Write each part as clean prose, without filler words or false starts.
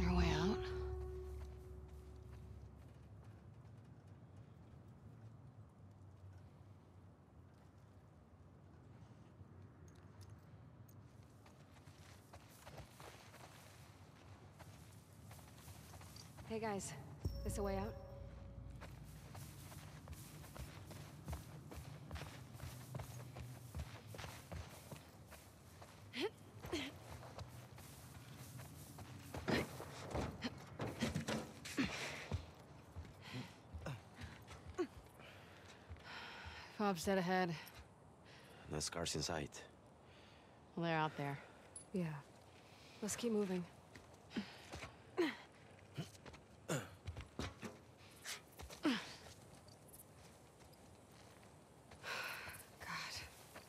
Their way out? Hey guys, this a way out? Bob said ahead. No scars in sight. Well, they're out there. Yeah. Let's keep moving. God.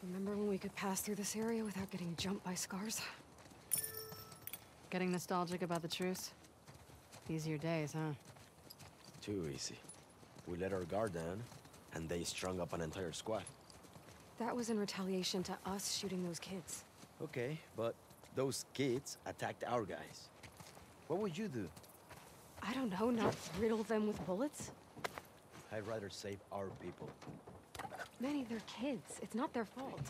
Remember when we could pass through this area without getting jumped by scars? Getting nostalgic about the truce? Easier days, huh? Too easy. We let our guard down. And they strung up an entire squad. That was in retaliation to us shooting those kids. Okay, but those kids attacked our guys. What would you do? I don't know, not riddle them with bullets? I'd rather save our people. Manny, they're kids. It's not their fault.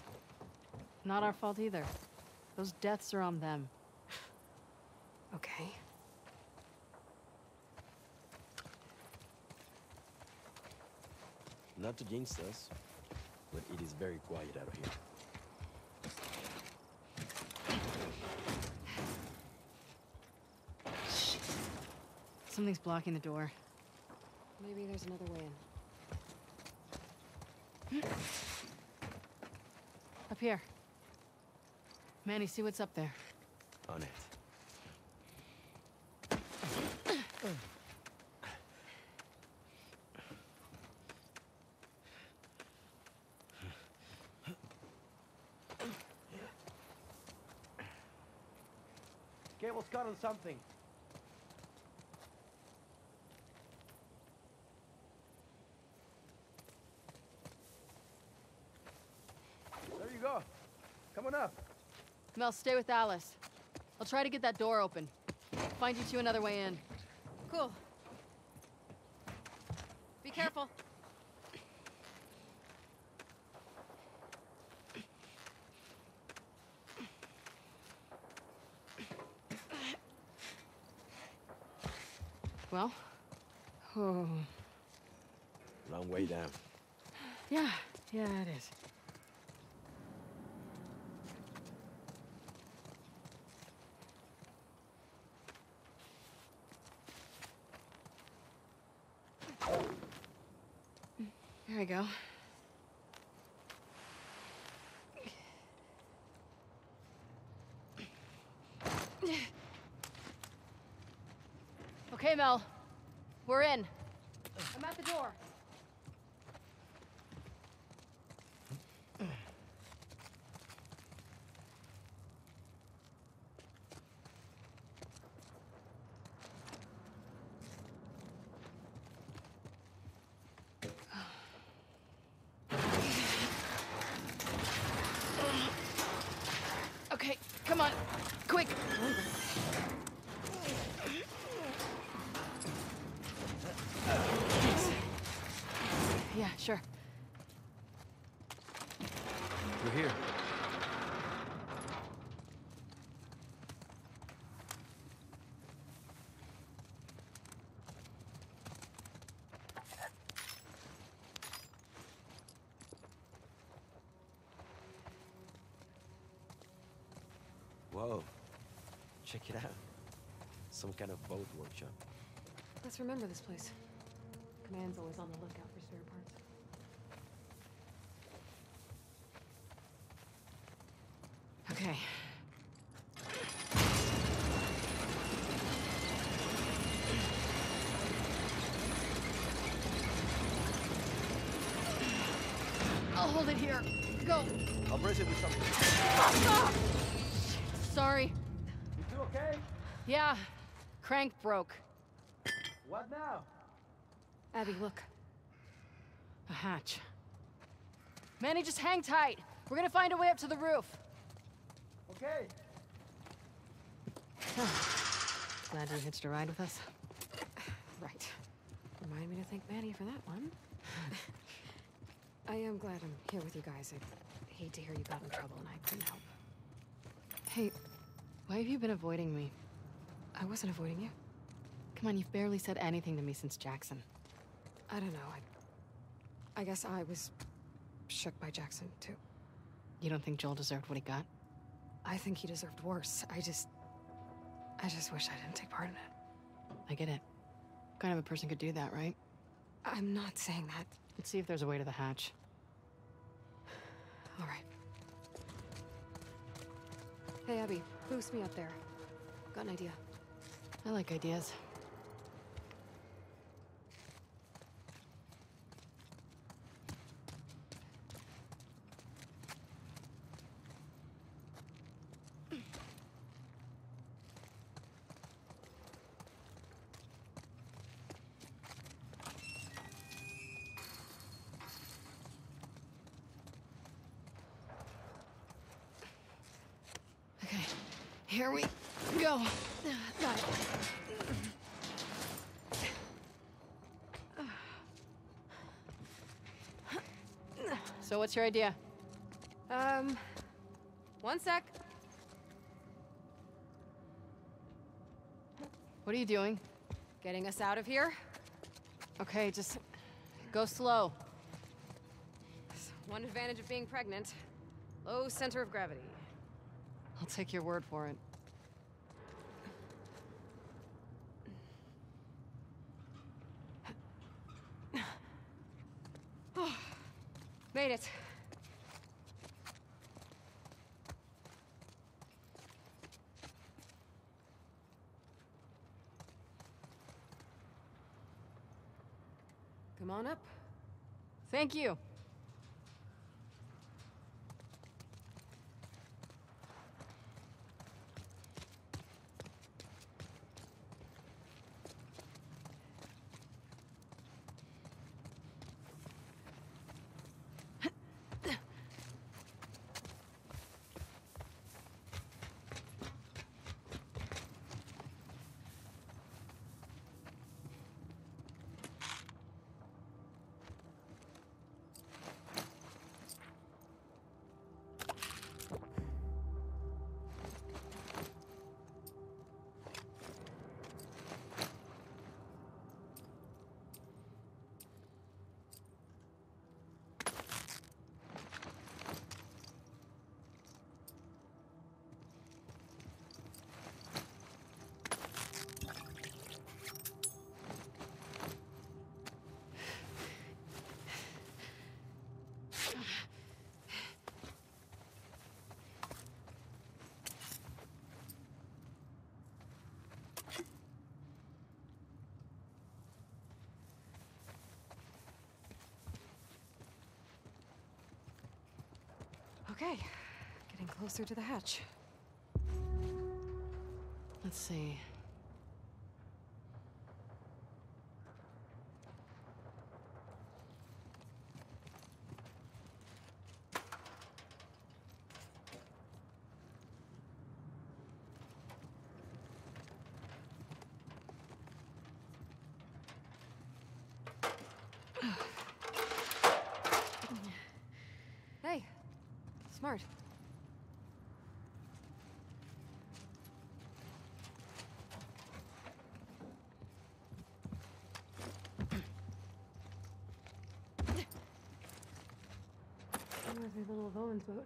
Not our fault either. Those deaths are on them. Okay. Not to jinx us, but it is very quiet out here. Shit. Something's blocking the door. Maybe there's another way in. Up here. Manny, see what's up there. On it. Cable's got on something. There you go. Coming up. Mel, stay with Alice. I'll try to get that door open. Find you two another way in. Cool. Be careful. Well, oh. Long way down. Yeah, it is. There we go. Hey, Mel. We're in. I'm at the door. Okay, come on. Quick. Yeah, sure. We're here. Whoa. Check it out. Some kind of boat workshop. Let's remember this place. Command's always on the lookout for spare parts. Okay. I'll hold it here. Go. I'll brace it with something. Ah! Sorry. You two okay? Yeah. Crank broke. What now? Abby, look. A hatch. Manny, just hang tight. We're gonna find a way up to the roof. Okay. Glad you hitched a ride with us. Right. Remind me to thank Manny for that one. I am glad I'm here with you guys. I hate to hear you got in trouble and I couldn't help. Hey, why have you been avoiding me? I wasn't avoiding you. Come on, you've barely said anything to me since Jackson. I don't know. I guess I was shook by Jackson, too. You don't think Joel deserved what he got? I think he deserved worse. I just wish I didn't take part in it. I get it. What kind of a person could do that, right? I'm not saying that. Let's see if there's a way to the hatch. All right. Hey, Abby, boost me up there. Got an idea. I like ideas. Here we go. Got it. So what's your idea? One sec. What are you doing? Getting us out of here? Okay, just go slow. That's one advantage of being pregnant. Low center of gravity. I'll take your word for it. Oh, made it. Come on up. Thank you. Okay, getting closer to the hatch. Let's see. Smart. Reminds me a little of Owen's boat.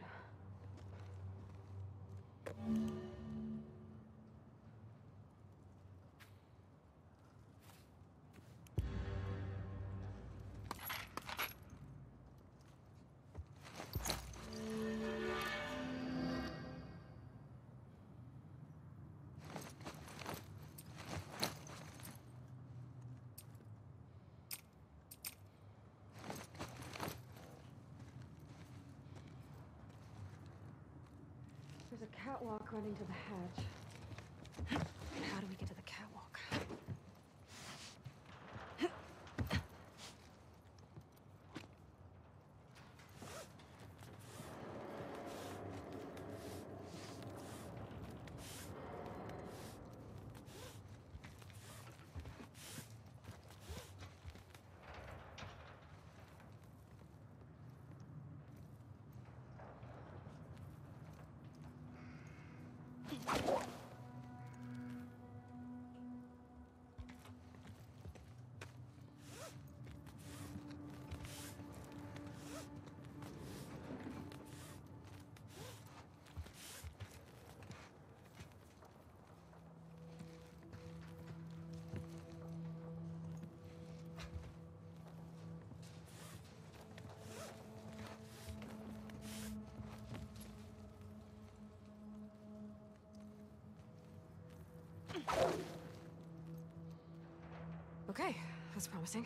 There's a catwalk running to the hatch. And how do we get to the catwalk? Okay, that's promising.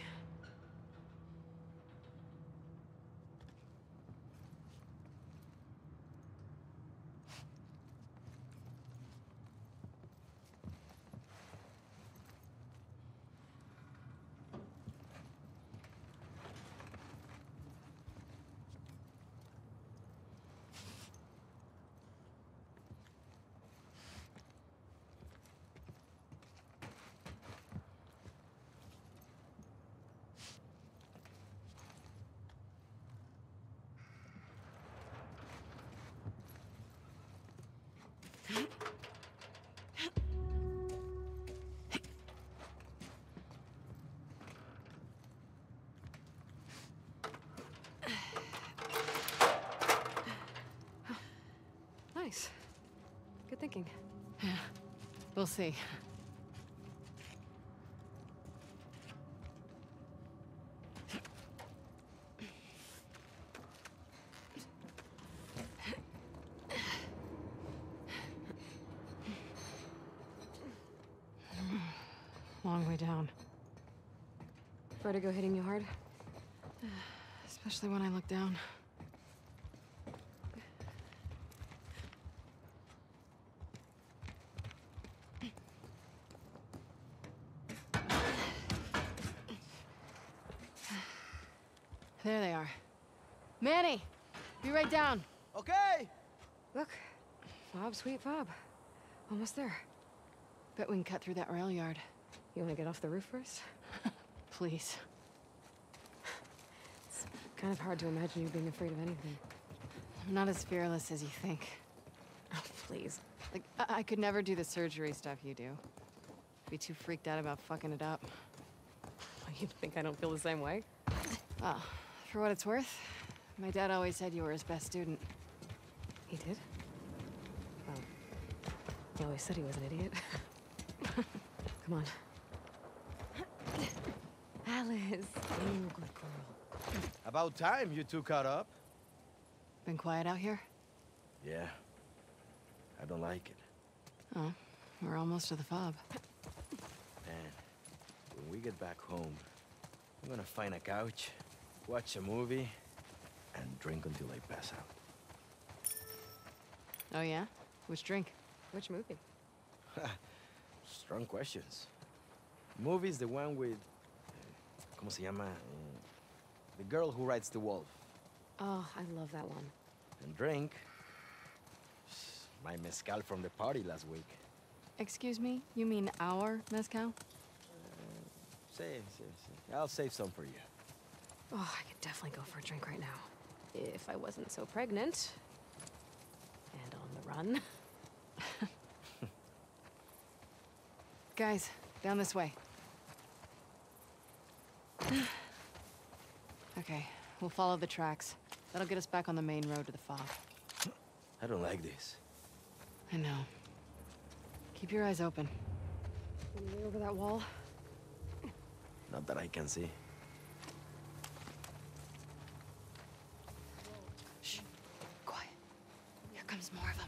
Good thinking. Yeah, we'll see. Long way down. Vertigo hitting you hard? Especially when I look down. There they are. Manny, be right down. Okay. Look, Bob, sweet Bob. Almost there. Bet we can cut through that rail yard. You want to get off the roof first? Please. It's kind of hard to imagine you being afraid of anything. I'm not as fearless as you think. Oh, please. Like, I could never do the surgery stuff you do. I'd be too freaked out about fucking it up. You think I don't feel the same way? Oh. For what it's worth, my dad always said you were his best student. He did? Well, he always said he was an idiot. Come on. Alice. Oh, good girl. About time you two caught up. Been quiet out here? Yeah. I don't like it. Oh, we're almost to the fob. Man, when we get back home, I'm gonna find a couch. Watch a movie, and drink until I pass out. Oh yeah? Which drink? Which movie? Strong questions. Movie's the one with... ¿Cómo se llama? The Girl Who Rides the Wolf. Oh, I love that one. And drink... my mezcal from the party last week. Excuse me? You mean our mezcal? Sí. I'll save some for you. Oh, I could definitely go for a drink right now. If I wasn't so pregnant. And on the run. Guys, down this way. Okay, we'll follow the tracks. That'll get us back on the main road to the fob. I don't like this. I know. Keep your eyes open. Way over that wall? Not that I can see. More of them.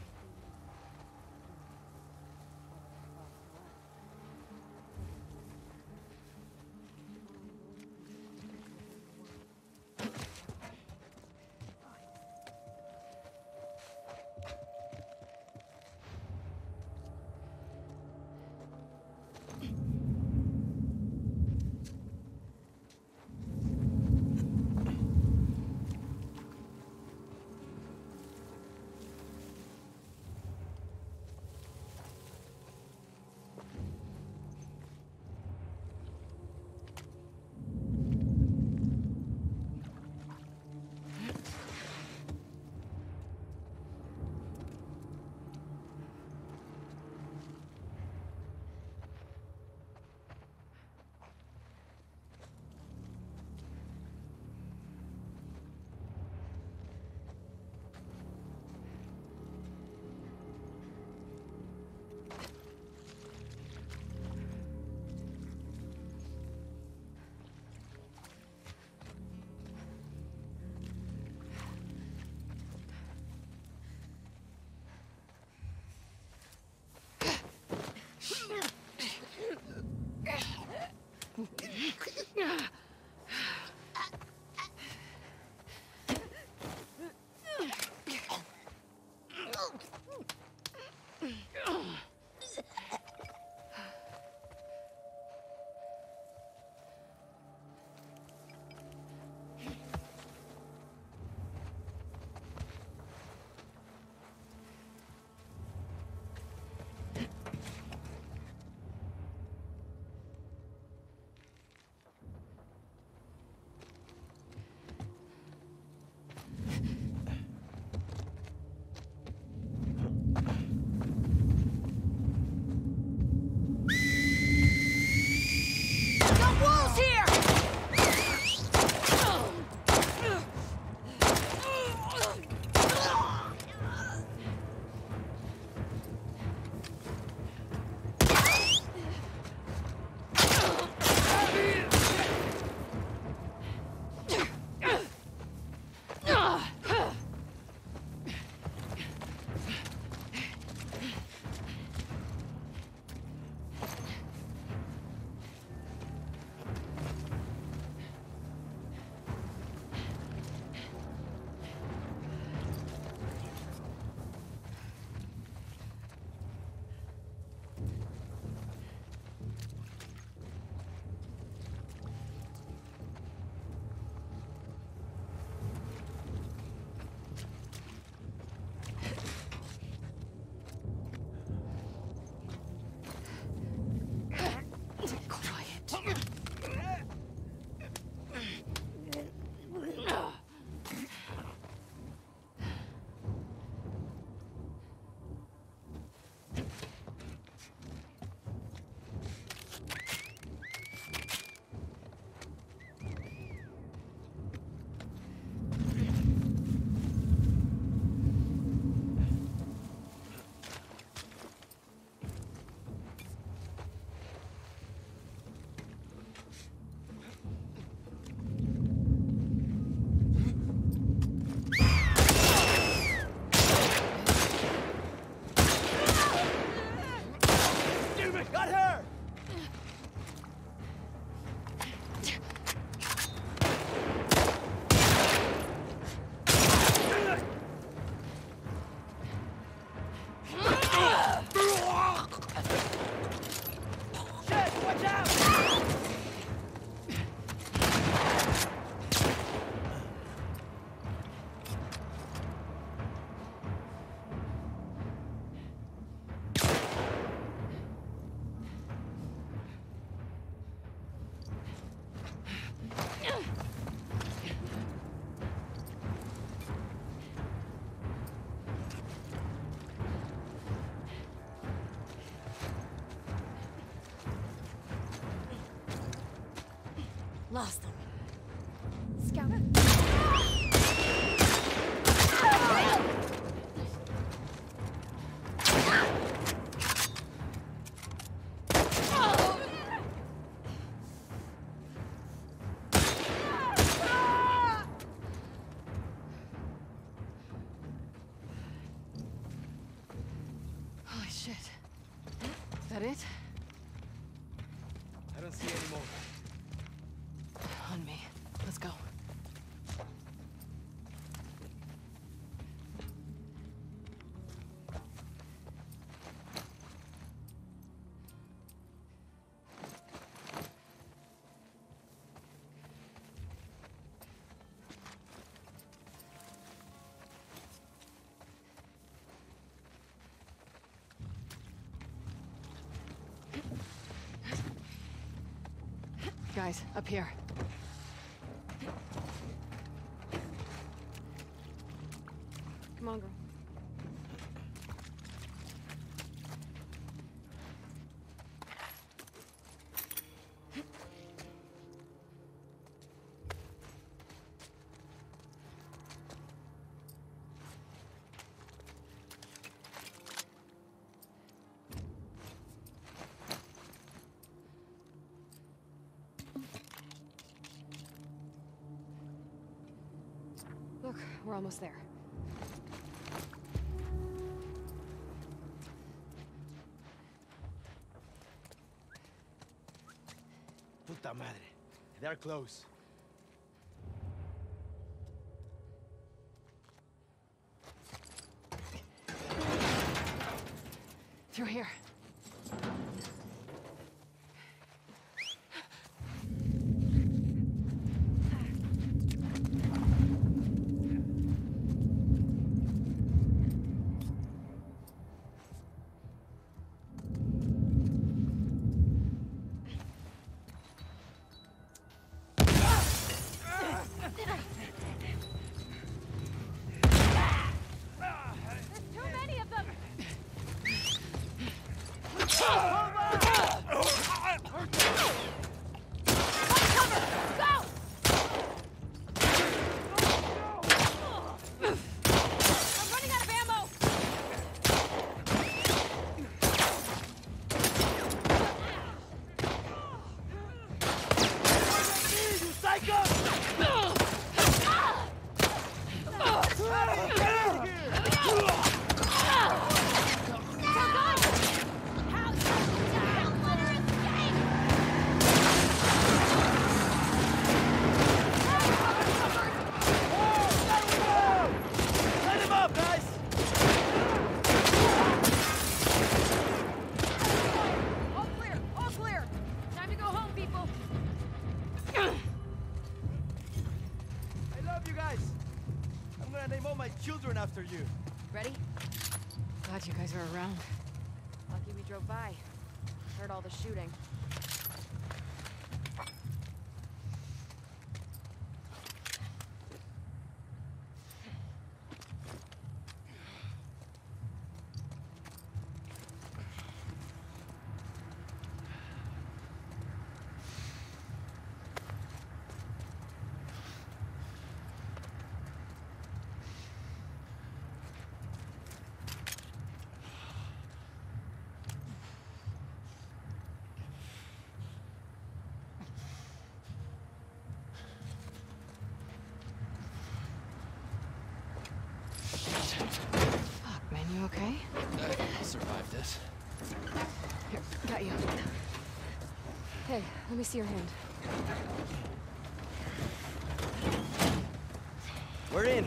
her! Lost them. Scouter. Holy shit. Is that it? I don't see any more. Me. Let's go. Guys, up here. Come on, girl. Look, we're almost there. Puta madre. They're close. Through here. After you. Ready? Glad you guys are around. Lucky we drove by. Heard all the shooting. Fuck, man, you okay? I survived this. Here, guys. got you. Hey, let me see your hand. We're in.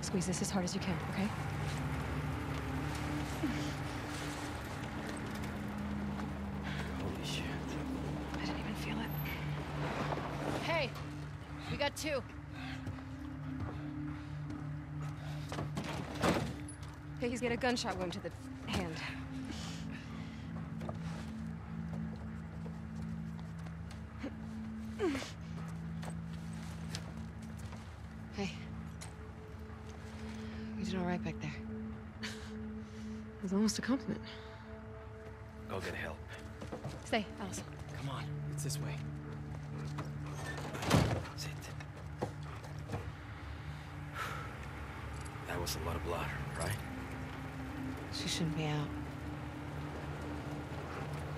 Squeeze this as hard as you can, okay? Holy shit. I didn't even feel it. Hey, we got two. Hey, he's got a gunshot wound to the hand. A compliment. Go get help. Stay, Allison. Come on, it's this way. Sit. That was a lot of blood, right? She shouldn't be out.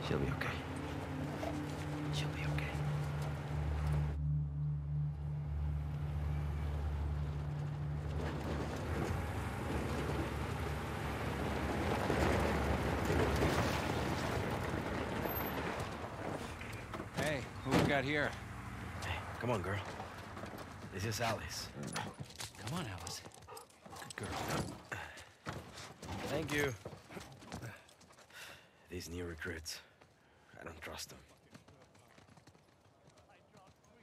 She'll be okay. She'll be okay. Here. Hey, come on, girl. This is Alice. Come on, Alice. Good girl. Thank you. These new recruits. I don't trust them.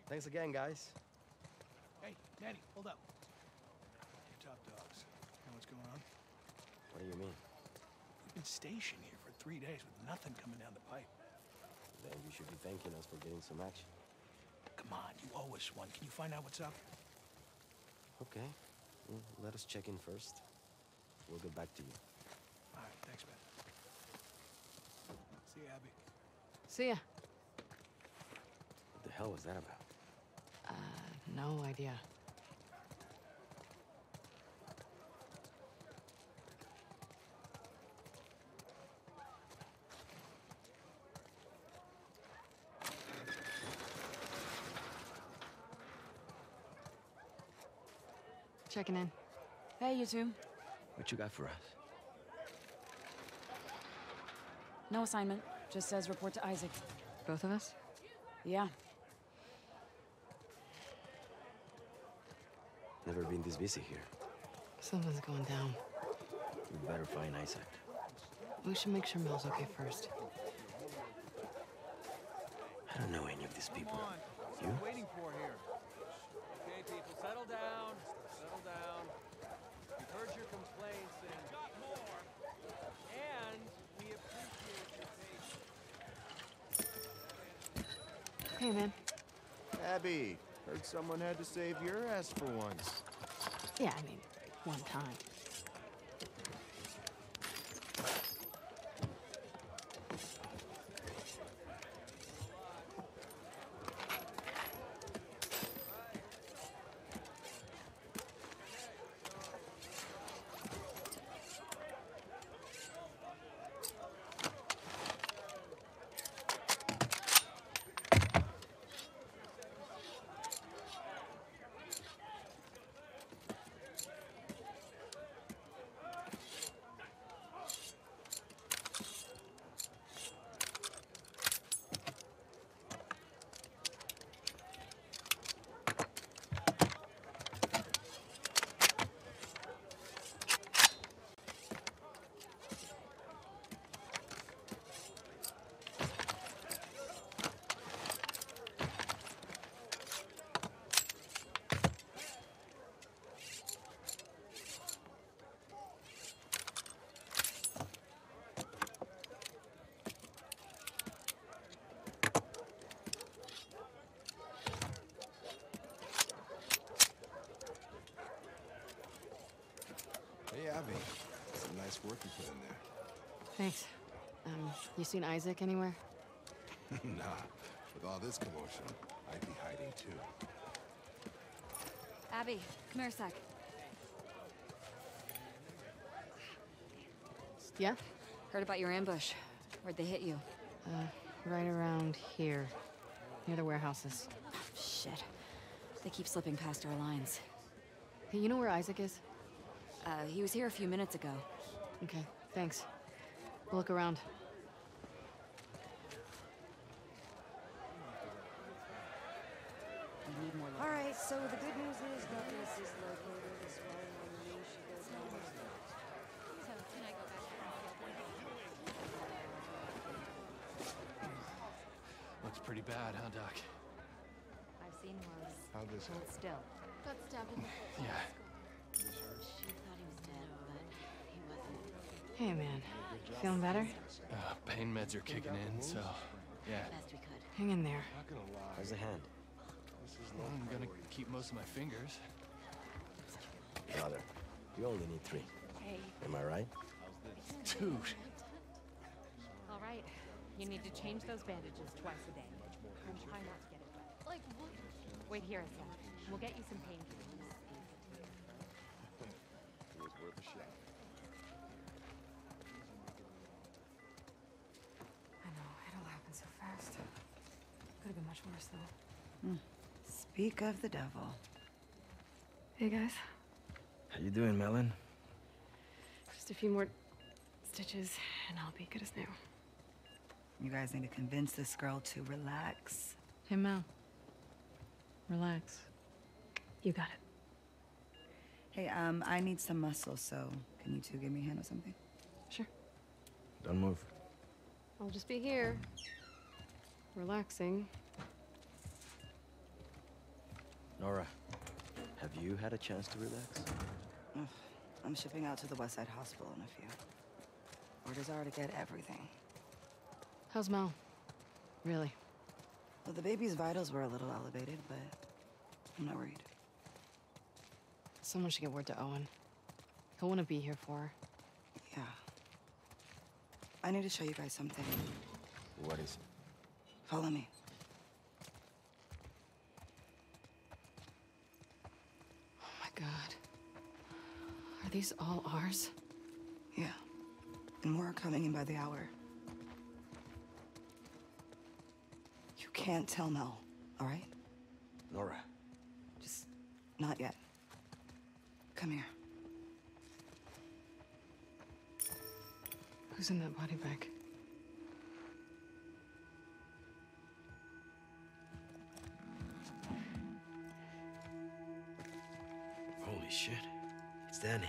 Thanks again, guys. Hey, Danny, hold up. You're top dogs. You know what's going on? What do you mean? We've been stationed here for 3 days with nothing coming down the pipe. Then you should be thanking us for getting some action. Come on, you owe us one. Can you find out what's up? Okay. Well, let us check in first. We'll get back to you. All right, thanks, man. See ya, Abby. See ya. What the hell was that about? No idea. Checking in. Hey, you two. What you got for us? No assignment. Just says report to Isaac. Both of us? Yeah. Never been this busy here. Something's going down. We better find Isaac. We should make sure Mel's okay first. I don't know any of these people. You? What are you waiting for here? Okay, people, settle down. Settle down. We've heard your complaints and we've got more. And we appreciate your patience. Hey, man. Abby, heard someone had to save your ass for once. Yeah, I mean, one time. put in there. Thanks. You seen Isaac anywhere? Nah. With all this commotion, I'd be hiding too. Abby, come here a sec. Yeah? Heard about your ambush. Where'd they hit you? Right around here. Near the warehouses. Oh, shit. They keep slipping past our lines. Hey, you know where Isaac is? He was here a few minutes ago. Okay, thanks. We'll look around. All right, so the good news is that this is located this way. So can I go back? Looks pretty bad, huh, Doc? I've seen worse. How'd this happen? Still. Got stabbed in the foot. Yeah. She thought he was dead, but he wasn't. Hey, man. Feeling better? Pain meds are kicking in, so yeah. Best we could. Hang in there. How's the hand? Well, I'm gonna keep most of my fingers. Brother, you only need 3. Hey. Am I right? Dude. All right. You need to change those bandages twice a day. And try not to get it wet. Like what? Wait here a sec. We'll get you some painkillers. It was worth a shot. I know. It all happened so fast. Could have been much worse though. Mm. Speak of the devil. Hey, guys. How you doing, Melon? Just a few more stitches, and I'll be good as new. You guys need to convince this girl to relax. Hey, Mel. Relax. You got it. Hey, I need some muscle, so can you two give me a hand or something? Sure. Don't move. I'll just be here. Relaxing. Nora, have you had a chance to relax? Ugh, I'm shipping out to the Westside Hospital in a few. Orders are to get everything. How's Mel? Really? Well, the baby's vitals were a little elevated, but I'm not worried. Someone should get word to Owen. He'll want to be here for her. Yeah. I need to show you guys something. What is it? Follow me. God. Are these all ours? Yeah. And more are coming in by the hour. You can't tell Mel, all right? Nora. Just not yet. Come here. Who's in that body bag? Holy shit, it's Danny.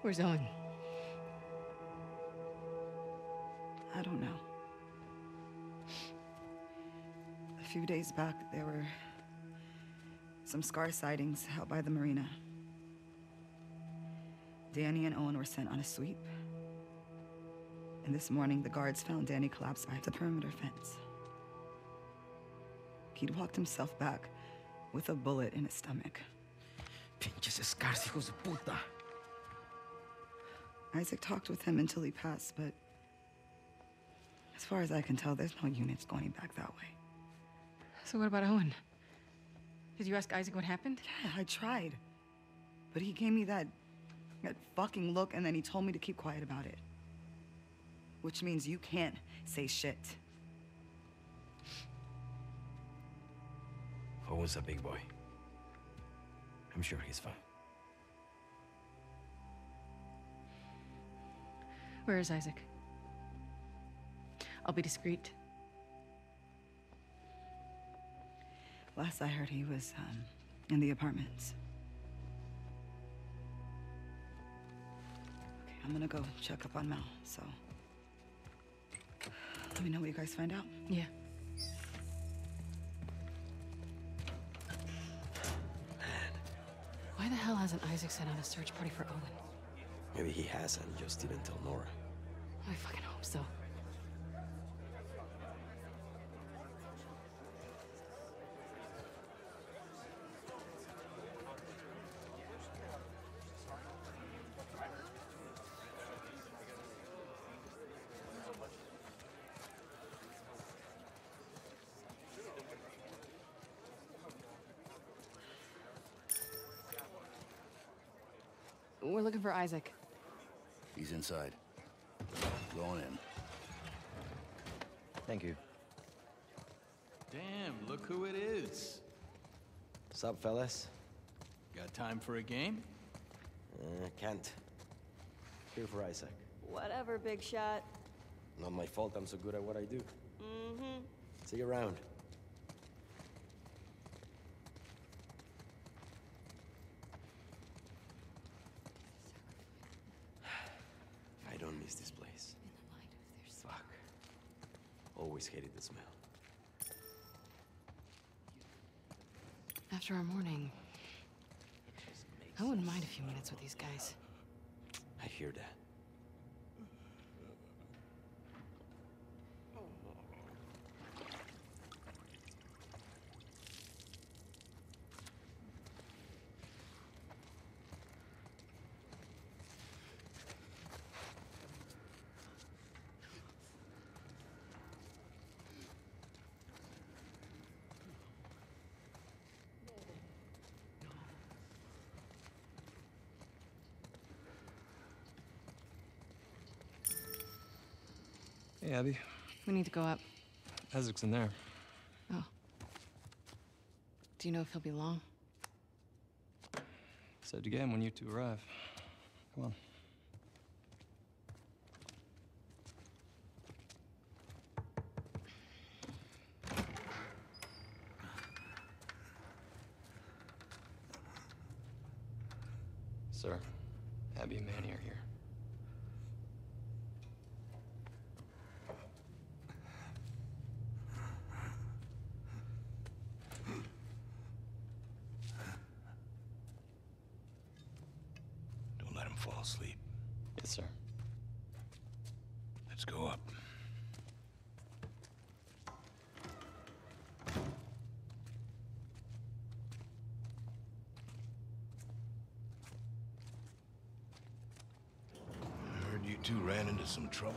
Where's Owen? I don't know. A few days back, there were some scar sightings out by the marina. Danny and Owen were sent on a sweep. And this morning, the guards found Danny collapsed by the perimeter fence. He'd walked himself back with a bullet in his stomach. Pinches escasos, hijos de puta. Isaac talked with him until he passed, but as far as I can tell, there's no units going back that way. So what about Owen? Did you ask Isaac what happened? Yeah, I tried. But he gave me that fucking look, and then he told me to keep quiet about it. Which means you can't say shit. Owen's a big boy. I'm sure he's fine. Where is Isaac? I'll be discreet. Last I heard, he was in the apartments. Okay, I'm gonna go check up on Mel, so let me know what you guys find out. Yeah. Why the hell hasn't Isaac sent out a search party for Owen? Maybe he has and just didn't tell Nora. I fucking hope so. We're looking for Isaac. He's inside. Going in. Thank you. Damn, look who it is. What's up, fellas? Got time for a game? Can't. Here for Isaac. Whatever, big shot. Not my fault I'm so good at what I do. Mm-hmm. See you around. I don't miss this place. Fuck. Always hated the smell. After our morning, I wouldn't mind a few minutes with these guys. I hear that. Hey, Abby. We need to go up. Isaac's in there. Oh. Do you know if he'll be long? Said again when you two arrive. Come on. Sir, Abby and Manny are here. Fall asleep. Yes, sir. Let's go up. I heard you two ran into some trouble.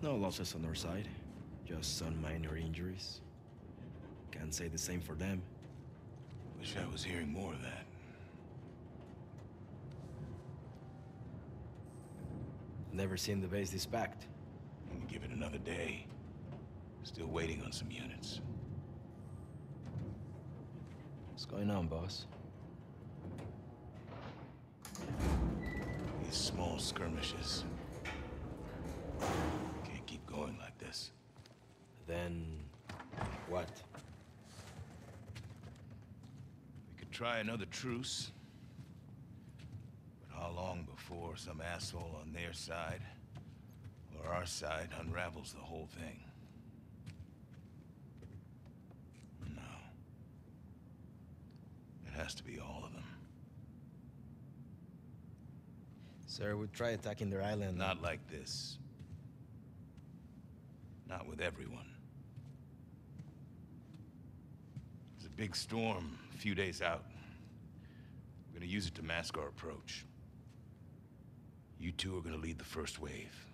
No losses on our side. Just some minor injuries. Can't say the same for them. Wish I was hearing more of that. Never seen the base this packed. Give it another day. Still waiting on some units. What's going on, boss? These small skirmishes. Can't keep going like this. Then what? We could try another truce. How long before some asshole on their side, or our side, unravels the whole thing? No. It has to be all of them. Sir, we'd try attacking their island. Not like this. Not with everyone. There's a big storm a few days out. We're gonna use it to mask our approach. You two are gonna lead the first wave.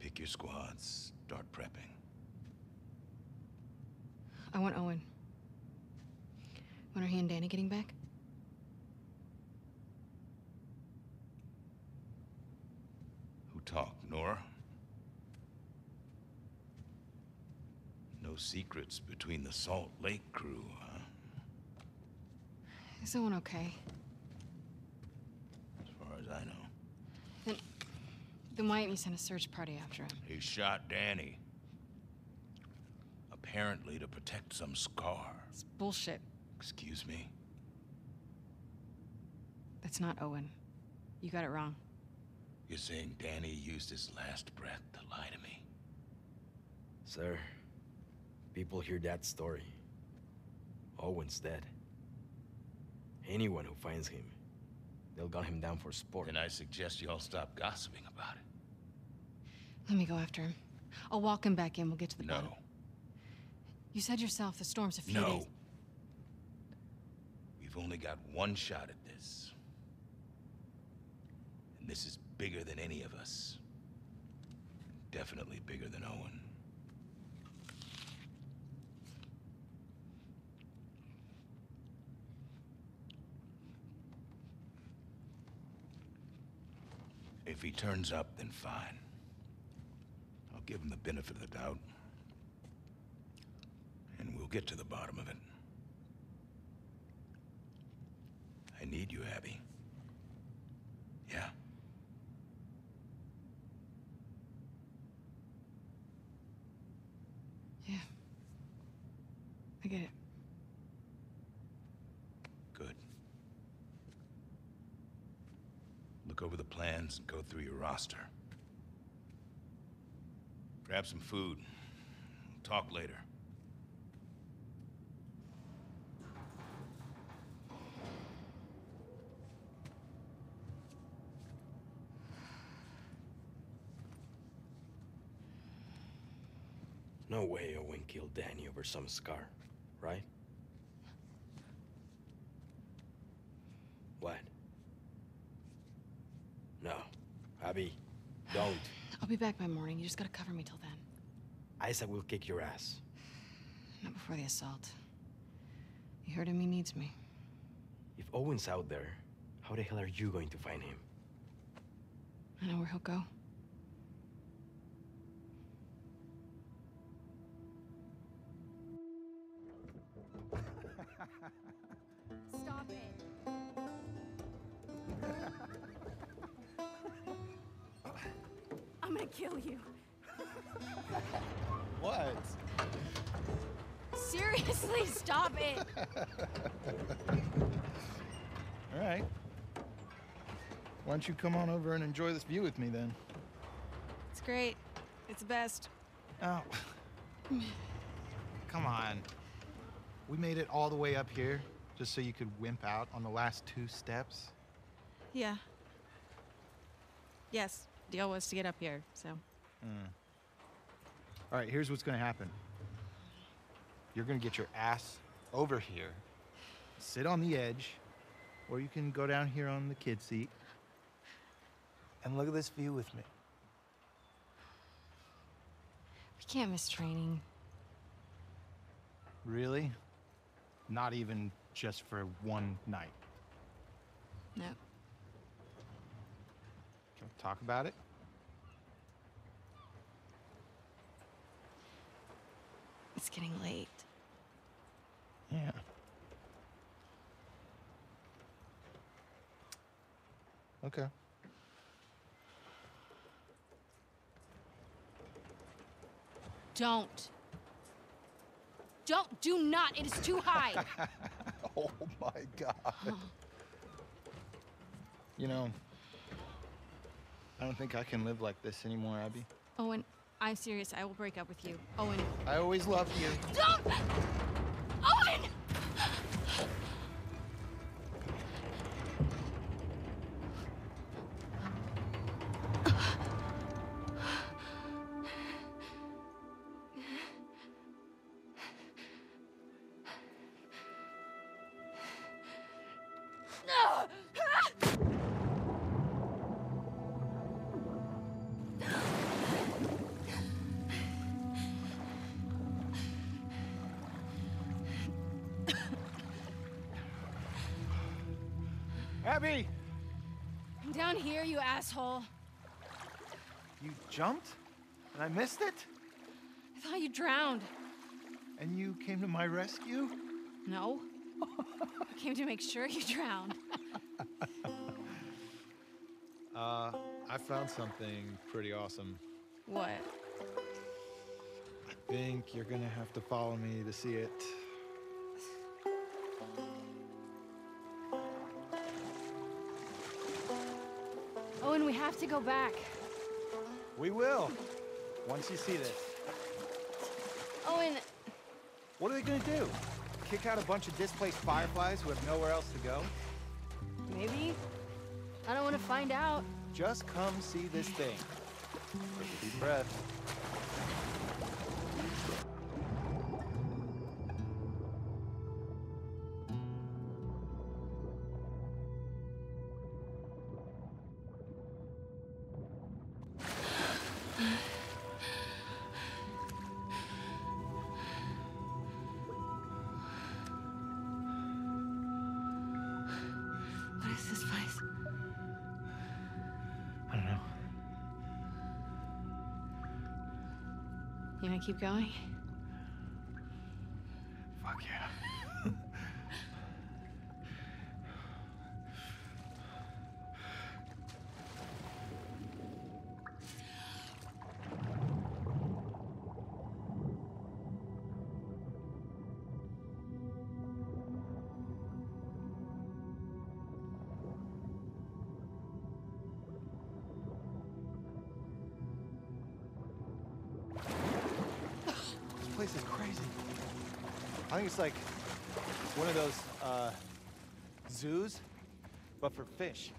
Pick your squads, start prepping. I want Owen. When are he and Danny getting back? Who talked, Nora? No secrets between the Salt Lake crew, huh? Is Owen okay? I know. Then why didn't you send a search party after him? He shot Danny. Apparently to protect some scar. It's bullshit. Excuse me? That's not Owen. You got it wrong. You're saying Danny used his last breath to lie to me? Sir, people hear that story. Owen's dead. Anyone who finds him, they'll gun him down for sport. Then I suggest you all stop gossiping about it. Let me go after him. I'll walk him back in. We'll get to the bottom. No. You said yourself the storm's a few days. No. We've only got one shot at this. And this is bigger than any of us. Definitely bigger than Owen. If he turns up, then fine. I'll give him the benefit of the doubt. And we'll get to the bottom of it. I need you, Abby. Yeah? Yeah. I get it. Good. Look over the plans and go through your roster. Grab some food. We'll talk later. No way Owen killed Danny over some scar, right? What? No. Abby, don't. I'll be back by morning. You just gotta cover me till then. Isaac will kick your ass. Not before the assault. You heard him, he needs me. If Owen's out there, how the hell are you going to find him? I know where he'll go. Stop it. I'm gonna kill you. What? Seriously, stop it. All right. Why don't you come on over and enjoy this view with me then? It's great. It's the best. Oh. Come on. We made it all the way up here, just so you could wimp out on the last two steps? Yeah. Yes, deal was to get up here, so. All right, here's what's gonna happen. You're gonna get your ass over here, sit on the edge, or you can go down here on the kid seat, and look at this view with me. We can't miss training. Really? Not even just for one night. No. Can we talk about it? It's getting late. Yeah. Okay. Don't. Don't, do not, it is too high. Oh my God. You know, I don't think I can live like this anymore, Abby. Owen, I'm serious, I will break up with you. Owen. I always loved you. Don't! Owen! Abby! I'm down here, you asshole. You jumped? And I missed it? I thought you drowned. And you came to my rescue? No. I came to make sure you drowned. I found something pretty awesome. What? I think you're gonna have to follow me to see it. Owen, we have to go back. We will, once you see this. Owen. What are they gonna do? Kick out a bunch of displaced fireflies who have nowhere else to go? Maybe. I don't want to find out. Just come see this thing. Take a deep breath. I don't know. You gonna keep going? Fuck yeah. This place is crazy. I think it's like one of those zoos, but for fish.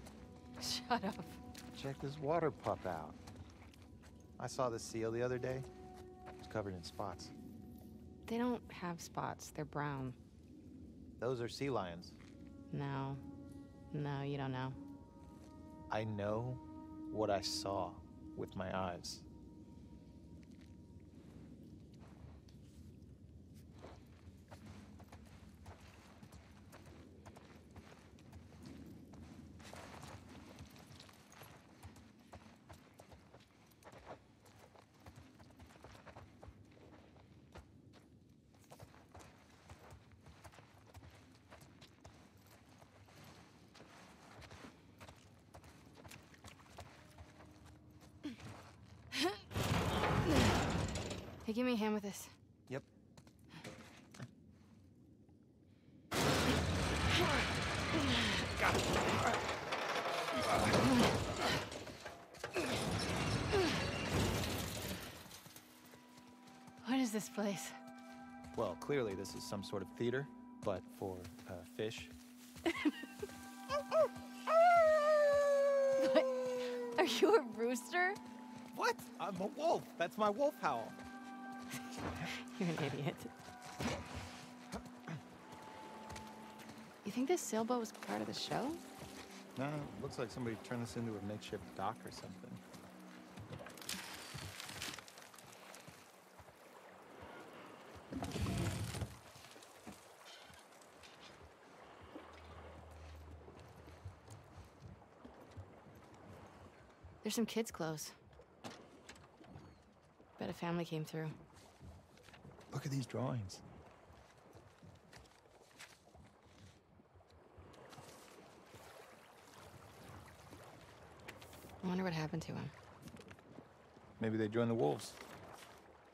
Shut up. Check this water pup out. I saw this seal the other day. It's covered in spots. They don't have spots. They're brown. Those are sea lions. No. No, you don't know. I know what I saw with my eyes. Hey, give me a hand with this. Yep. Got it. What is this place? Well, clearly this is some sort of theater, but for fish. What? Are you a rooster? What? I'm a wolf. That's my wolf howl. You're an idiot. You think this sailboat was part of the show? No, it looks like somebody turned this into a makeshift dock or something. There's some kids' clothes. Bet a family came through. Look at these drawings. I wonder what happened to him. Maybe they joined the wolves.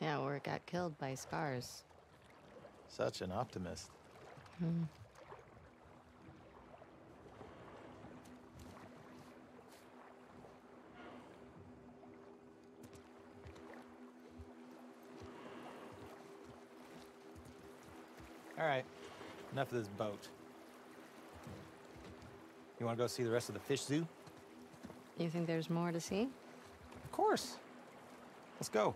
Yeah, or got killed by spars. Such an optimist. Hmm. All right, enough of this boat. You want to go see the rest of the fish zoo? You think there's more to see? Of course. Let's go.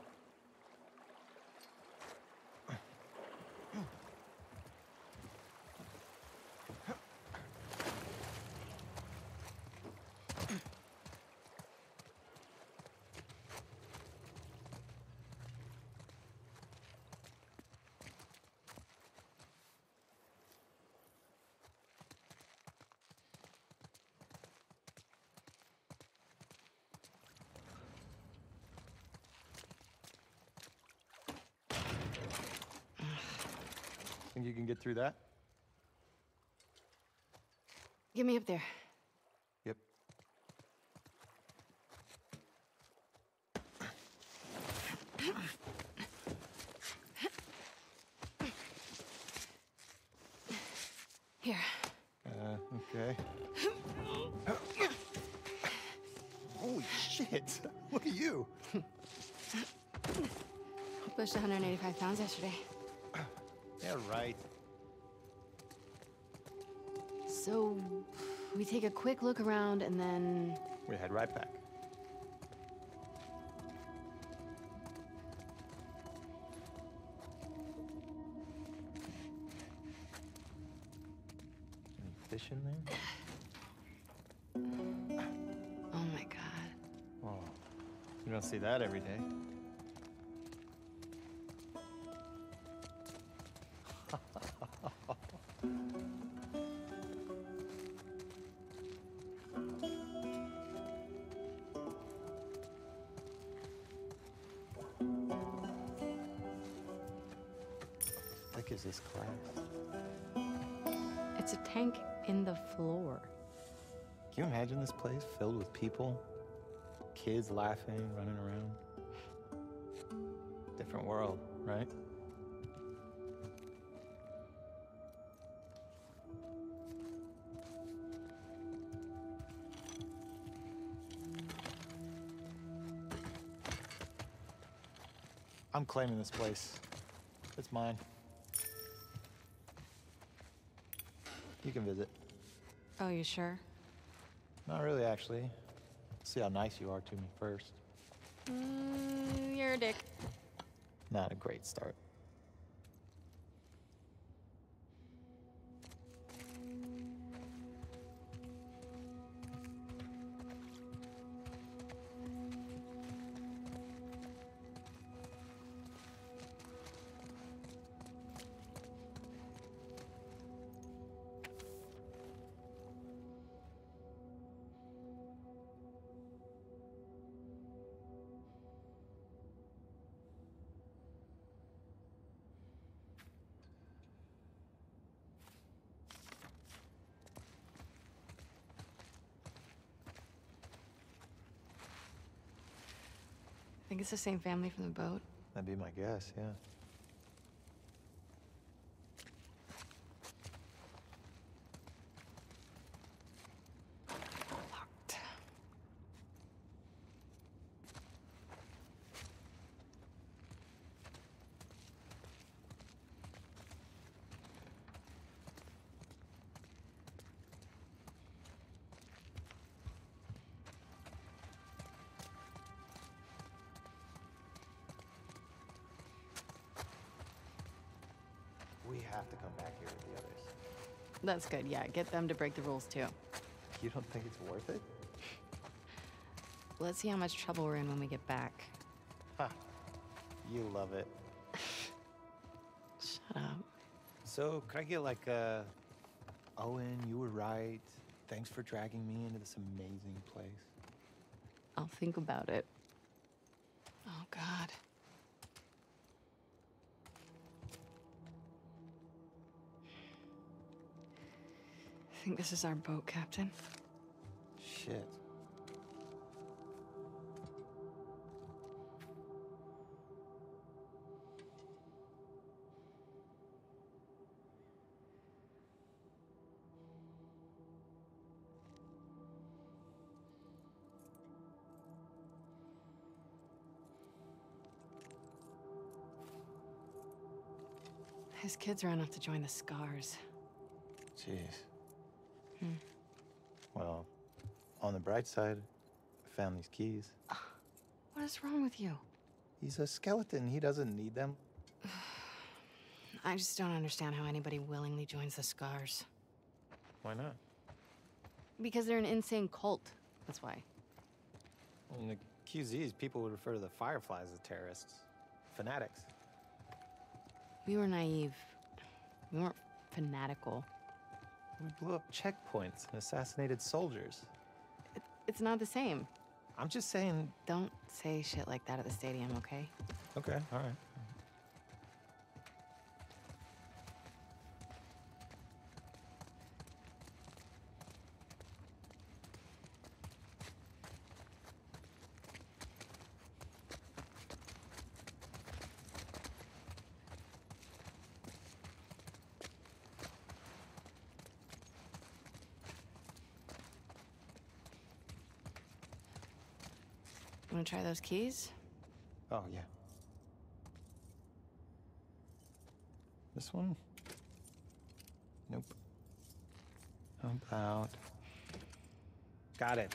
Think you can get through that? Get me up there. Yep. Here. Okay. Holy shit! Look at you. Pushed 185 pounds yesterday. Yeah, right. So, we take a quick look around and then... we head right back. Any fish in there? Oh my God. Oh, you don't see that every day. tank is this collapsed? It's a tank in the floor. Can you imagine this place filled with people? Kids laughing, running around. Different world, right? I'm claiming this place. It's mine. You can visit. Oh, you sure? Not really, actually. See how nice you are to me first. You're a dick. Not a great start. I think it's the same family from the boat. That'd be my guess, yeah. Locked. We have to come back here with the others. That's good, yeah. Get them to break the rules, too. You don't think it's worth it? Let's see how much trouble we're in when we get back. Ha. You love it. Shut up. So, could I get, like, Owen, you were right. Thanks for dragging me into this amazing place. I'll think about it. Oh, God. I think this is our boat, Captain. Shit. His kids ran off to join the Scars. Jeez. Hmm. Well, on the bright side, I found these keys. What is wrong with you? He's a skeleton. He doesn't need them. I just don't understand how anybody willingly joins the Scars. Why not? Because they're an insane cult. That's why. Well, in the QZs, people would refer to the Fireflies as terrorists. Fanatics. We were naive. We weren't fanatical. We blew up checkpoints and assassinated soldiers. It's not the same. I'm just saying... Don't say shit like that at the stadium, okay? Okay, all right. Want to try those keys? Oh, yeah. This one? Nope. How about... Got it.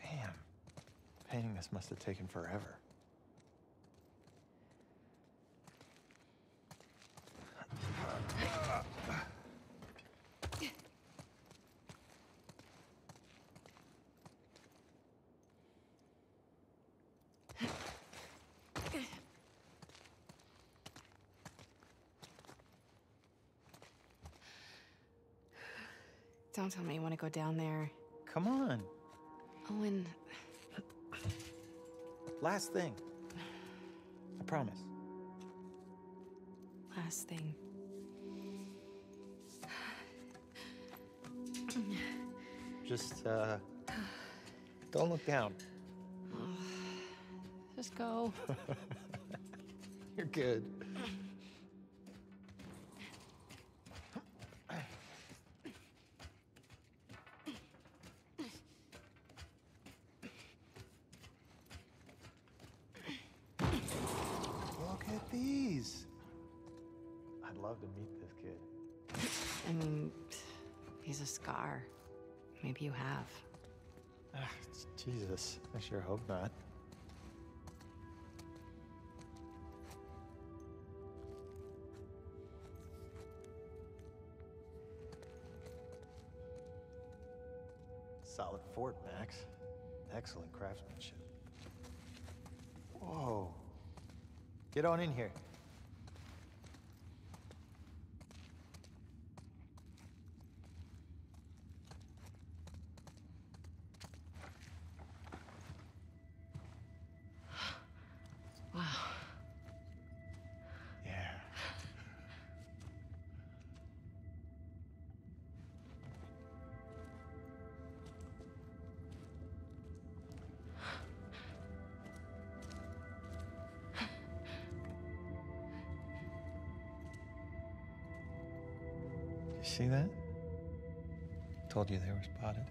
Damn. Painting this must have taken forever. Don't tell me you want to go down there. Come on. Owen. Last thing. promise. Last thing. Just, don't look down. Just go. You're good. Look at these. I'd love to meet this kid. I mean, he's a scar. Maybe you have. Ah, Jesus, I sure hope not. Solid fort, Max. Excellent craftsmanship. Whoa. Get on in here. Wow. Yeah. You see that? Told you they were spotted.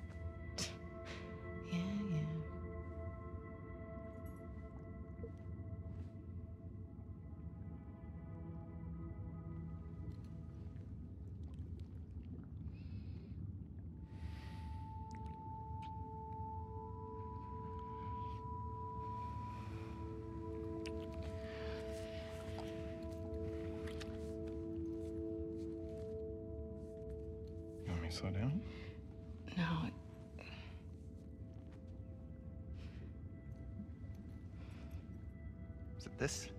Slow down? No. Is it this?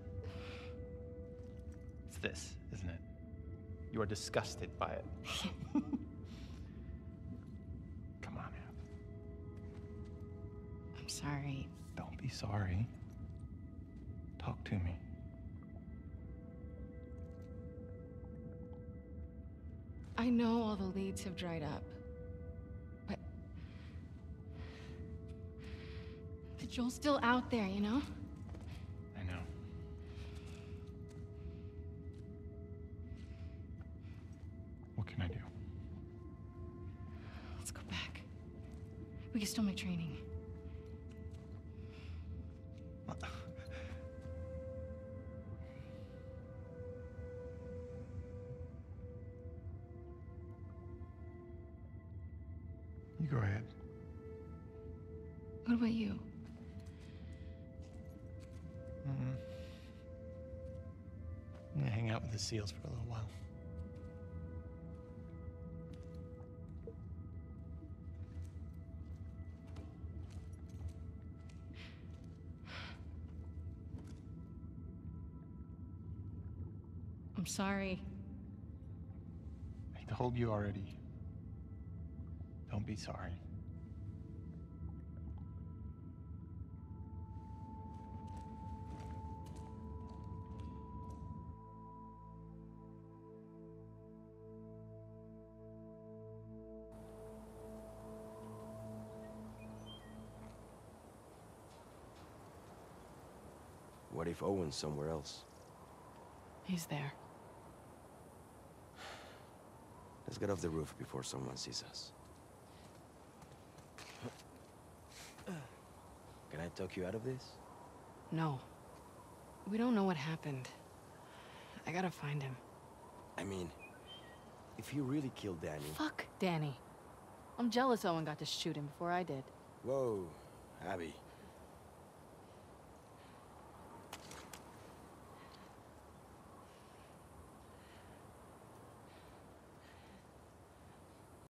It's this, isn't it? You are disgusted by it. Come on, Ab. I'm sorry. Don't be sorry. Talk to me. I know all the leads have dried up, but Joel's still out there, you know? I know. What can I do? Let's go back. We can still make training. You go ahead. What about you? Mm-hmm. I'm gonna hang out with the SEALs for a little while. I'm sorry. I told you already. Don't be sorry. What if Owen's somewhere else? He's there. Let's get off the roof before someone sees us. Can I talk you out of this? No. We don't know what happened. I gotta find him. I mean, if you really killed Danny... Fuck Danny. I'm jealous Owen got to shoot him before I did. Whoa, Abby.